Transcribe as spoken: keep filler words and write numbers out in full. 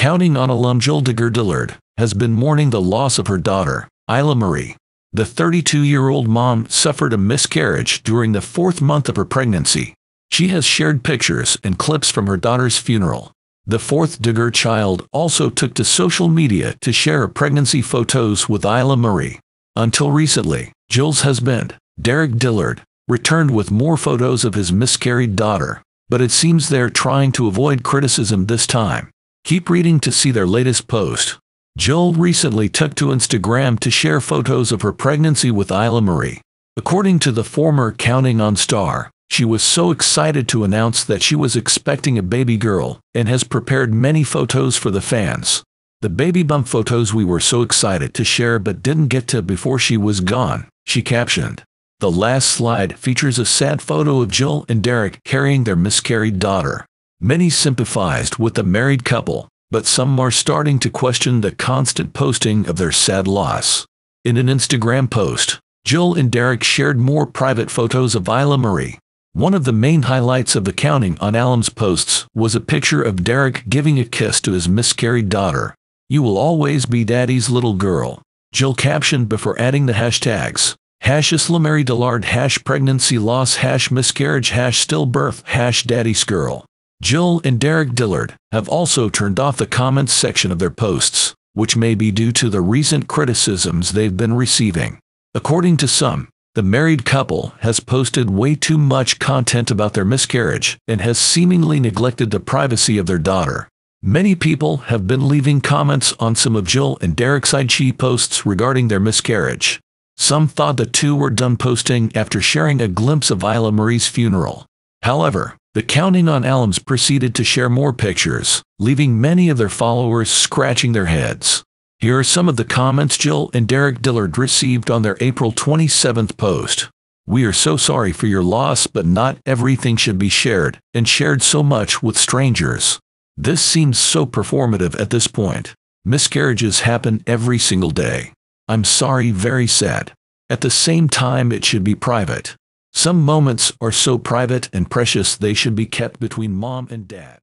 Counting On alum Jill Duggar Dillard has been mourning the loss of her daughter, Isla Marie. The thirty-two-year-old mom suffered a miscarriage during the fourth month of her pregnancy. She has shared pictures and clips from her daughter's funeral. The fourth Duggar child also took to social media to share her pregnancy photos with Isla Marie. Until recently, Jill's husband, Derick Dillard, returned with more photos of his miscarried daughter, but it seems they're trying to avoid criticism this time. Keep reading to see their latest post. Jill recently took to Instagram to share photos of her pregnancy with Isla Marie. According to the former Counting On star, she was so excited to announce that she was expecting a baby girl and has prepared many photos for the fans. The baby bump photos we were so excited to share but didn't get to before she was gone, she captioned. The last slide features a sad photo of Jill and Derick carrying their miscarried daughter. Many sympathized with the married couple, but some are starting to question the constant posting of their sad loss. In an Instagram post, Jill and Derick shared more private photos of Isla Marie. One of the main highlights of the Counting On alum's posts was a picture of Derick giving a kiss to his miscarried daughter. "You will always be daddy's little girl," Jill captioned before adding the hashtags. Hash Isla Marie Dillard, hash pregnancy loss, hash miscarriage, hash stillbirth, hash daddy's girl. Jill and Derick Dillard have also turned off the comments section of their posts, which may be due to the recent criticisms they've been receiving. According to some, the married couple has posted way too much content about their miscarriage and has seemingly neglected the privacy of their daughter. Many people have been leaving comments on some of Jill and Derick's I G posts regarding their miscarriage. Some thought the two were done posting after sharing a glimpse of Isla Marie's funeral. However, the Counting On alums proceeded to share more pictures, leaving many of their followers scratching their heads. Here are some of the comments Jill and Derick Dillard received on their April twenty-seventh post. "We are so sorry for your loss, but not everything should be shared, and shared so much with strangers. This seems so performative at this point. Miscarriages happen every single day. I'm sorry, very sad. At the same time, it should be private. Some moments are so private and precious they should be kept between mom and dad."